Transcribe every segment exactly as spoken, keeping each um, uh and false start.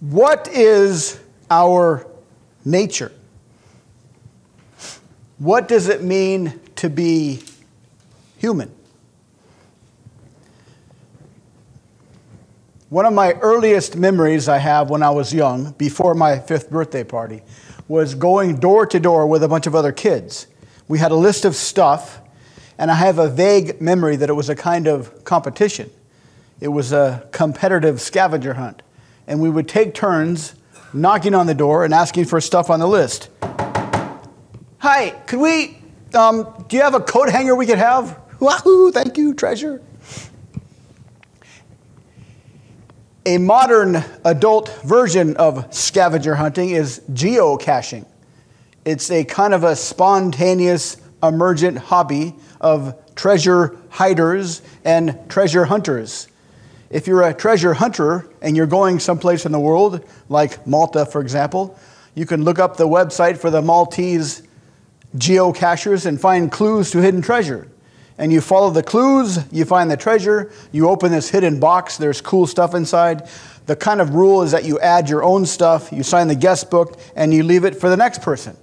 What is our nature? What does it mean to be human? One of my earliest memories I have when I was young, before my fifth birthday party, was going door to door with a bunch of other kids. We had a list of stuff, and I have a vague memory that it was a kind of competition. It was a competitive scavenger hunt. And we would take turns knocking on the door and asking for stuff on the list. Hi, could we, um, do you have a coat hanger we could have? Wahoo, thank you, treasure. A modern adult version of scavenger hunting is geocaching. It's a kind of a spontaneous, emergent hobby of treasure hiders and treasure hunters. If you're a treasure hunter and you're going someplace in the world, like Malta, for example, you can look up the website for the Maltese geocachers and find clues to hidden treasure. And you follow the clues, you find the treasure, you open this hidden box, there's cool stuff inside. The kind of rule is that you add your own stuff, you sign the guest book, and you leave it for the next person.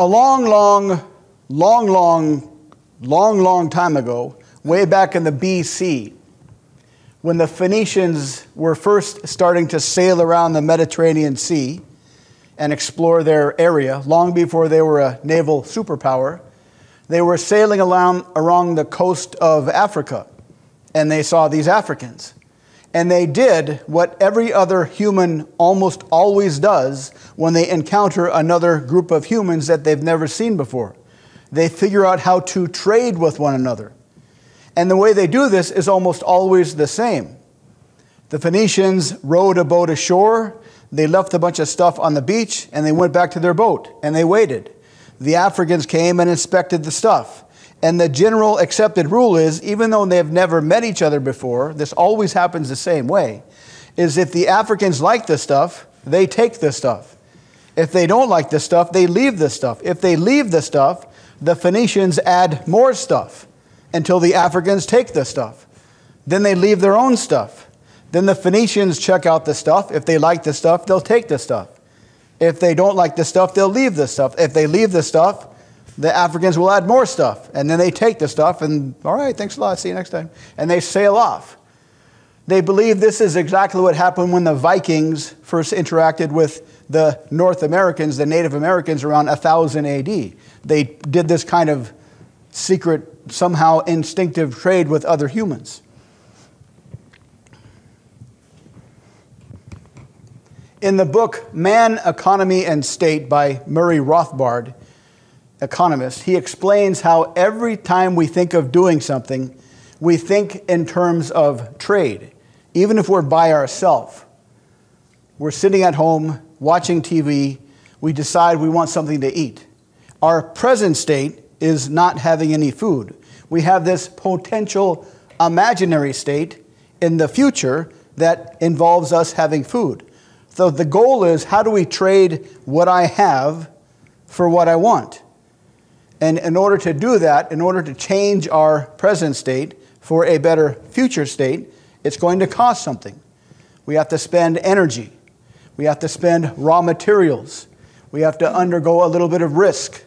A long, long, long, long, long, long time ago, way back in the B C, when the Phoenicians were first starting to sail around the Mediterranean Sea, and explore their area, long before they were a naval superpower, they were sailing along, along the coast of Africa, and they saw these Africans. And they did what every other human almost always does when they encounter another group of humans that they've never seen before. They figure out how to trade with one another. And the way they do this is almost always the same. The Phoenicians rowed a boat ashore. They left a bunch of stuff on the beach, and they went back to their boat, and they waited. The Africans came and inspected the stuff. And the general accepted rule is, even though they've never met each other before, this always happens the same way, is if the Africans like the stuff, they take the stuff. If they don't like the stuff, they leave the stuff. If they leave the stuff, the Phoenicians add more stuff until the Africans take the stuff. Then they leave their own stuff. Then the Phoenicians check out the stuff. If they like the stuff, they'll take the stuff. If they don't like the stuff, they'll leave the stuff. If they leave the stuff, the Africans will add more stuff. And then they take the stuff and, all right, thanks a lot, see you next time. And they sail off. They believe this is exactly what happened when the Vikings first interacted with the North Americans, the Native Americans, around one thousand A D. They did this kind of secret, somehow instinctive trade with other humans. In the book Man, Economy, and State by Murray Rothbard, economist, he explains how every time we think of doing something, we think in terms of trade, even if we're by ourselves. We're sitting at home, watching T V, we decide we want something to eat. Our present state is not having any food. We have this potential imaginary state in the future that involves us having food. So the goal is, how do we trade what I have for what I want? And in order to do that, in order to change our present state for a better future state, it's going to cost something. We have to spend energy. We have to spend raw materials. We have to undergo a little bit of risk.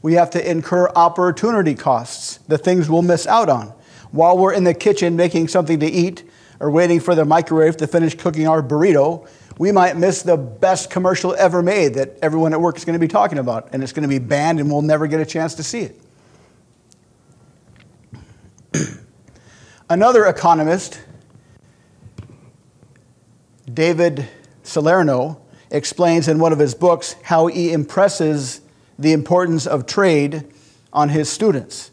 We have to incur opportunity costs, the things we'll miss out on. While we're in the kitchen making something to eat or waiting for the microwave to finish cooking our burrito, we might miss the best commercial ever made that everyone at work is going to be talking about, and it's going to be banned and we'll never get a chance to see it. Another economist, David Salerno, explains in one of his books how he impresses the importance of trade on his students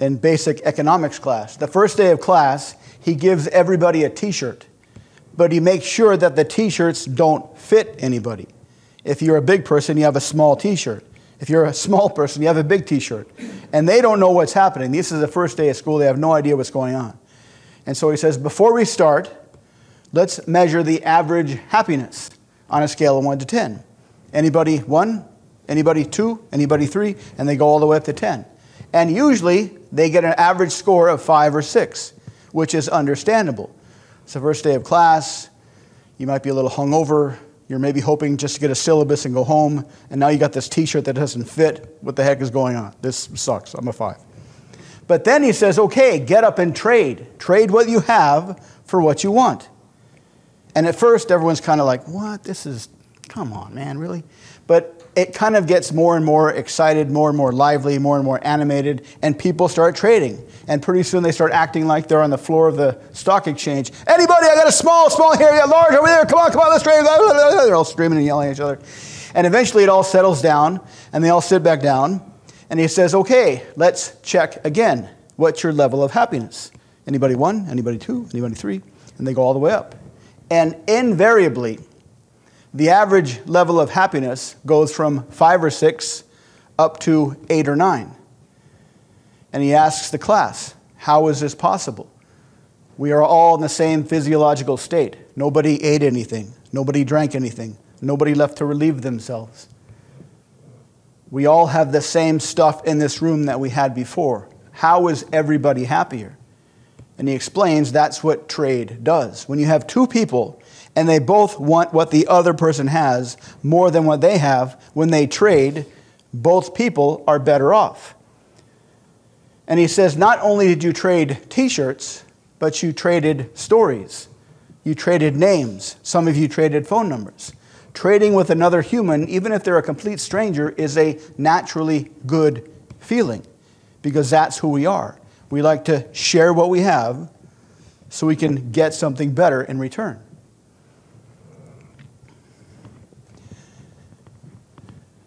in basic economics class. The first day of class, he gives everybody a t-shirt. But he makes sure that the t-shirts don't fit anybody. If you're a big person, you have a small t-shirt. If you're a small person, you have a big t-shirt. And they don't know what's happening. This is the first day of school. They have no idea what's going on. And so he says, before we start, let's measure the average happiness on a scale of one to ten. Anybody one? Anybody two? Anybody three? And they go all the way up to ten. And usually, they get an average score of five or six. which is understandable. It's the first day of class, you might be a little hungover, you're maybe hoping just to get a syllabus and go home, and now you got this t-shirt that doesn't fit. What the heck is going on? This sucks, I'm a five. But then he says, okay, get up and trade. Trade what you have for what you want. And at first, everyone's kind of like, what? This is, come on, man, really? But it kind of gets more and more excited, more and more lively, more and more animated, and people start trading. And pretty soon they start acting like they're on the floor of the stock exchange. Anybody, I got a small, small here, I got large over there, come on, come on, let's trade. They're all screaming and yelling at each other. And eventually it all settles down, and they all sit back down. And he says, okay, let's check again. What's your level of happiness? Anybody one? Anybody two? Anybody three? And they go all the way up. And invariably, the average level of happiness goes from five or six up to eight or nine. And he asks the class, how is this possible? We are all in the same physiological state. Nobody ate anything. Nobody drank anything. Nobody left to relieve themselves. We all have the same stuff in this room that we had before. How is everybody happier? And he explains that's what trade does. When you have two people and they both want what the other person has more than what they have, when they trade, both people are better off. And he says, not only did you trade t-shirts, but you traded stories. You traded names. Some of you traded phone numbers. Trading with another human, even if they're a complete stranger, is a naturally good feeling because that's who we are. We like to share what we have so we can get something better in return.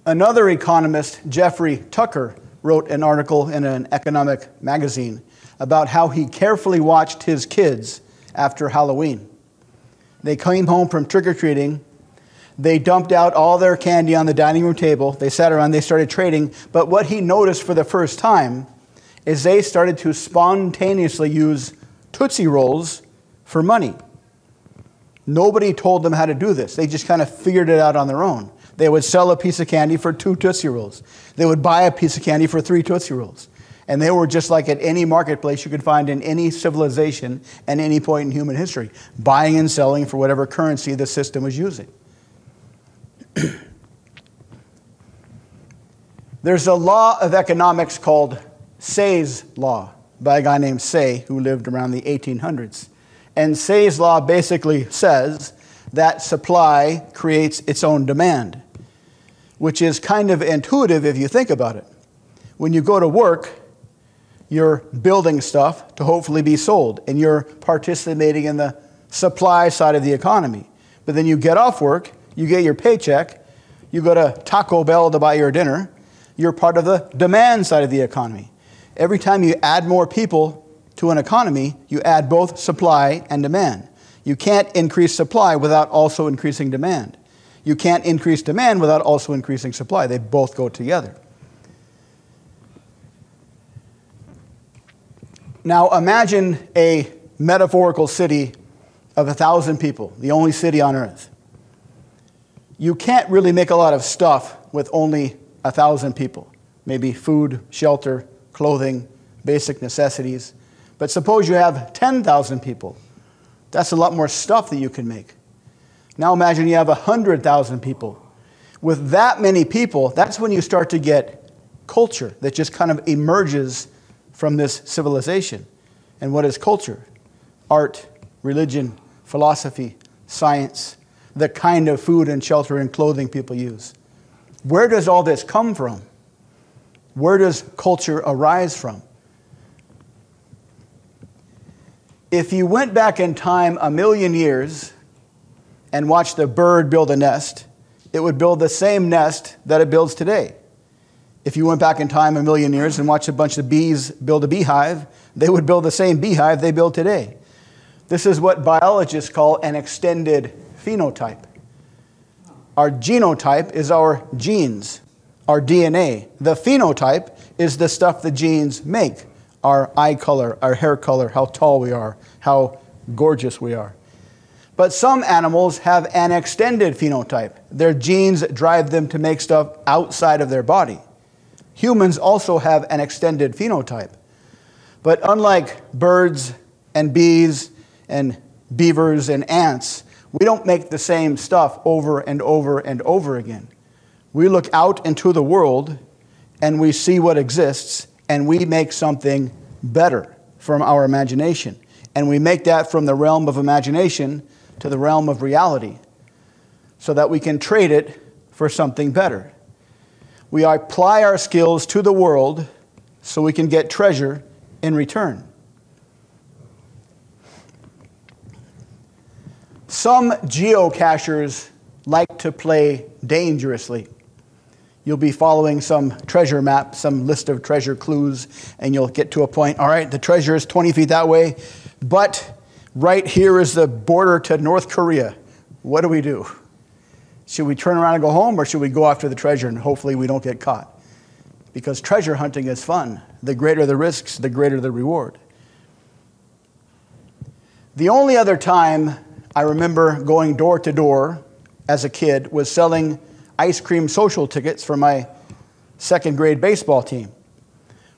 Another economist, Jeffrey Tucker, wrote an article in an economic magazine about how he carefully watched his kids after Halloween. They came home from trick-or-treating. They dumped out all their candy on the dining room table. They sat around. They started trading. But what he noticed for the first time is they started to spontaneously use Tootsie Rolls for money. Nobody told them how to do this. They just kind of figured it out on their own. They would sell a piece of candy for two Tootsie Rolls. They would buy a piece of candy for three Tootsie Rolls. And they were just like at any marketplace you could find in any civilization at any point in human history, buying and selling for whatever currency the system was using. There's a law of economics called Say's Law by a guy named Say, who lived around the eighteen hundreds. And Say's Law basically says that supply creates its own demand, which is kind of intuitive if you think about it. When you go to work, you're building stuff to hopefully be sold, and you're participating in the supply side of the economy. But then you get off work, you get your paycheck, you go to Taco Bell to buy your dinner, you're part of the demand side of the economy. Every time you add more people to an economy, you add both supply and demand. You can't increase supply without also increasing demand. You can't increase demand without also increasing supply. They both go together. Now imagine a metaphorical city of a thousand people, the only city on earth. You can't really make a lot of stuff with only a thousand people, maybe food, shelter, clothing, basic necessities. But suppose you have ten thousand people. That's a lot more stuff that you can make. Now imagine you have one hundred thousand people. With that many people, that's when you start to get culture that just kind of emerges from this civilization. And what is culture? Art, religion, philosophy, science, the kind of food and shelter and clothing people use. Where does all this come from? Where does culture arise from? If you went back in time a million years and watched a bird build a nest, it would build the same nest that it builds today. If you went back in time a million years and watched a bunch of bees build a beehive, they would build the same beehive they build today. This is what biologists call an extended phenotype. Our genotype is our genes, our D N A. The phenotype is the stuff the genes make, our eye color, our hair color, how tall we are, how gorgeous we are. But some animals have an extended phenotype. Their genes drive them to make stuff outside of their body. Humans also have an extended phenotype. But unlike birds, and bees and beavers and ants, we don't make the same stuff over and over and over again. We look out into the world and we see what exists and we make something better from our imagination. And we make that from the realm of imagination to the realm of reality so that we can trade it for something better. We apply our skills to the world so we can get treasure in return. Some geocachers like to play dangerously. You'll be following some treasure map, some list of treasure clues, and you'll get to a point, all right, the treasure is twenty feet that way, but right here is the border to North Korea. What do we do? Should we turn around and go home, or should we go after the treasure and hopefully we don't get caught? Because treasure hunting is fun. The greater the risks, the greater the reward. The only other time I remember going door to door as a kid was selling ice cream social tickets for my second grade baseball team.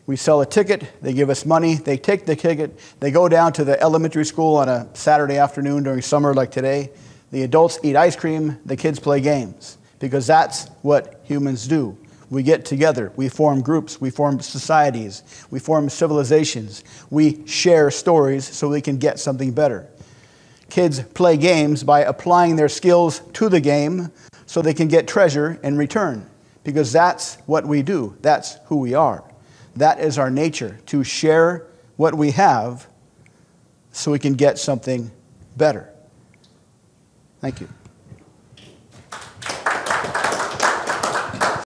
We sell a ticket, they give us money, they take the ticket, they go down to the elementary school on a Saturday afternoon during summer like today. The adults eat ice cream, the kids play games, because that's what humans do. We get together, we form groups, we form societies, we form civilizations, we share stories so we can get something better. Kids play games by applying their skills to the game so they can get treasure in return, because that's what we do. That's who we are. That is our nature, to share what we have so we can get something better. Thank you.